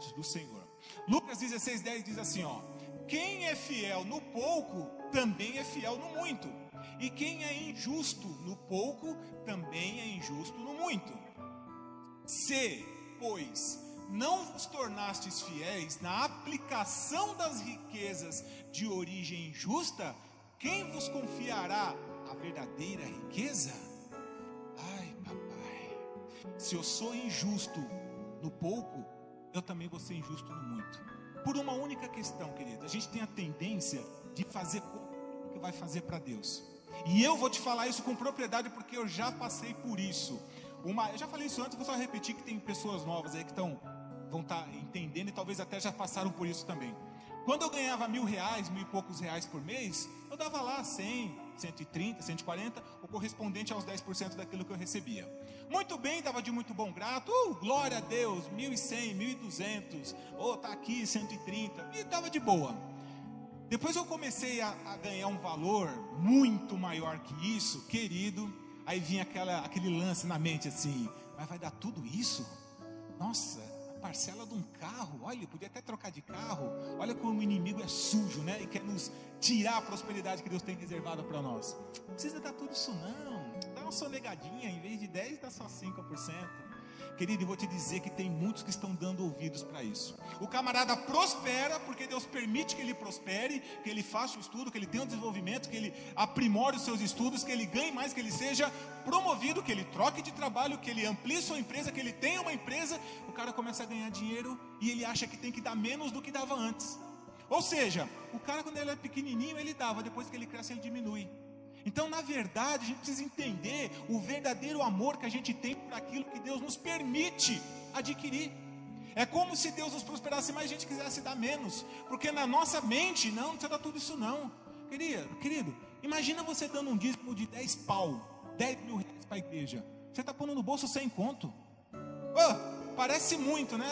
diante do Senhor. Lucas 16:10 diz assim, ó: quem é fiel no pouco, também é fiel no muito. E quem é injusto no pouco, também é injusto no muito. Se, pois, não vos tornastes fiéis na aplicação das riquezas de origem injusta, quem vos confiará a verdadeira riqueza? Ai, papai, se eu sou injusto no pouco, eu também vou ser injusto no muito. Por uma única questão, querido, a gente tem a tendência de fazer o que vai fazer para Deus. E eu vou te falar isso com propriedade, porque eu já passei por isso. Eu já falei isso antes, vou só repetir, que tem pessoas novas aí que vão estar entendendo e talvez até já passaram por isso também. Quando eu ganhava R$1.000, R$1.000 e poucos por mês, eu dava lá 100, 130, 140, o correspondente aos 10% daquilo que eu recebia. Muito bem, estava de muito bom grato, glória a Deus, 1.100, 1.200, tá aqui 130, e estava de boa. Depois eu comecei a ganhar um valor muito maior que isso, querido, aí vinha aquele lance na mente assim, mas vai dar tudo isso? Nossa, parcela de um carro, olha, eu podia até trocar de carro, olha como o inimigo é sujo, né, e quer nos tirar a prosperidade que Deus tem reservada para nós. Não precisa dar tudo isso não, dá uma sonegadinha, em vez de 10, dá só 5%, querido. Eu vou te dizer que tem muitos que estão dando ouvidos para isso. O camarada prospera, porque Deus permite que ele prospere, que ele faça o estudo, que ele tenha um desenvolvimento, que ele aprimore os seus estudos, que ele ganhe mais, que ele seja promovido, que ele troque de trabalho, que ele amplie sua empresa, que ele tenha uma empresa. O cara começa a ganhar dinheiro e ele acha que tem que dar menos do que dava antes. Ou seja, o cara, quando ele é pequenininho, ele dava, depois que ele cresce, ele diminui. Então, na verdade, a gente precisa entender o verdadeiro amor que a gente tem por aquilo que Deus nos permite adquirir. É como se Deus nos prosperasse, mas a gente quisesse dar menos, porque na nossa mente, não precisa dar tudo isso não. Querido, imagina você dando um dízimo de 10 mil reais para a igreja, você está pondo no bolso 100 conto, parece muito, né?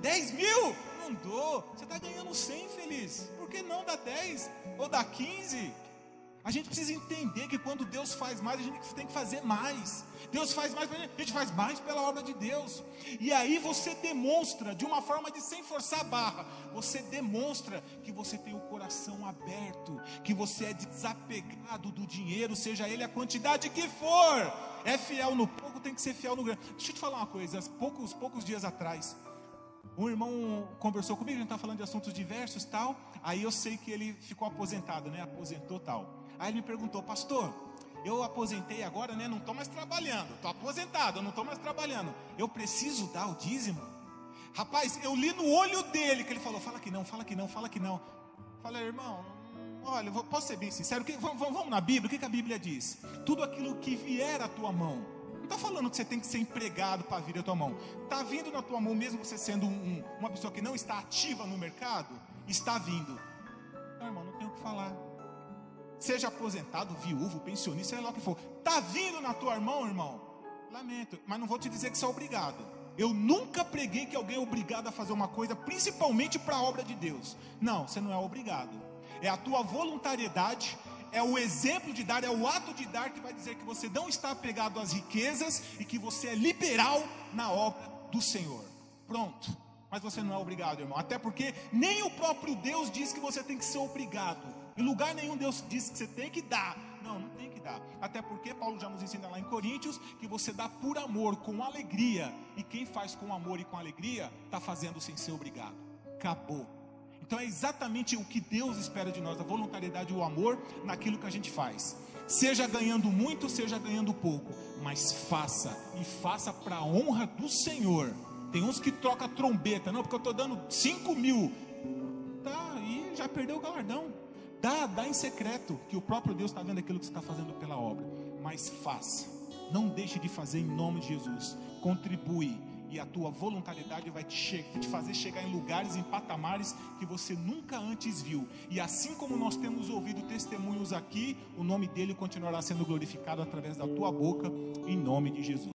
10 mil? Não dou, você está ganhando 100, feliz, por que não dá 10? Ou dá 15? A gente precisa entender que quando Deus faz mais, a gente tem que fazer mais. Deus faz mais, a gente faz mais pela obra de Deus. E aí você demonstra, de uma forma de sem forçar a barra, você demonstra que você tem o coração aberto, que você é desapegado do dinheiro, seja ele a quantidade que for. É fiel no pouco, tem que ser fiel no grande. Deixa eu te falar uma coisa, poucos dias atrás, um irmão conversou comigo, a gente estava falando de assuntos diversos e tal, aí eu sei que ele ficou aposentado, né, aposentou tal. Aí ele me perguntou, pastor, eu aposentei agora, né, não estou mais trabalhando, estou aposentado, eu não estou mais trabalhando, eu preciso dar o dízimo? Rapaz, eu li no olho dele que ele falou, fala que não. Falei, irmão, olha, posso ser bem sincero, vamos na Bíblia, o que a Bíblia diz? Tudo aquilo que vier à tua mão. Não está falando que você tem que ser empregado para vir à tua mão. Está vindo na tua mão, mesmo você sendo uma pessoa que não está ativa no mercado, está vindo. Não, irmão, não tenho o que falar. Seja aposentado, viúvo, pensionista, sei lá o que for. Está vindo na tua mão, irmão? Lamento, mas não vou te dizer que você é obrigado. Eu nunca preguei que alguém é obrigado a fazer uma coisa, principalmente para a obra de Deus. Não, você não é obrigado. É a tua voluntariedade, é o exemplo de dar, é o ato de dar que vai dizer que você não está apegado às riquezas e que você é liberal na obra do Senhor. Pronto. Mas você não é obrigado, irmão. Até porque nem o próprio Deus diz que você tem que ser obrigado. Em lugar nenhum Deus diz que você tem que dar. Não, não tem que dar. Até porque Paulo já nos ensina lá em Coríntios que você dá por amor, com alegria. E quem faz com amor e com alegria está fazendo sem ser obrigado. Acabou. Então é exatamente o que Deus espera de nós, a voluntariedade e o amor naquilo que a gente faz. Seja ganhando muito, seja ganhando pouco, mas faça, e faça para a honra do Senhor. Tem uns que trocam trombeta, não, porque eu estou dando 5 mil, tá, e já perdeu o galardão. Dá em secreto, que o próprio Deus está vendo aquilo que você está fazendo pela obra, mas faça, não deixe de fazer em nome de Jesus, contribui. E a tua voluntariedade vai te fazer chegar em lugares, em patamares que você nunca antes viu. E assim como nós temos ouvido testemunhos aqui, o nome dele continuará sendo glorificado através da tua boca, em nome de Jesus.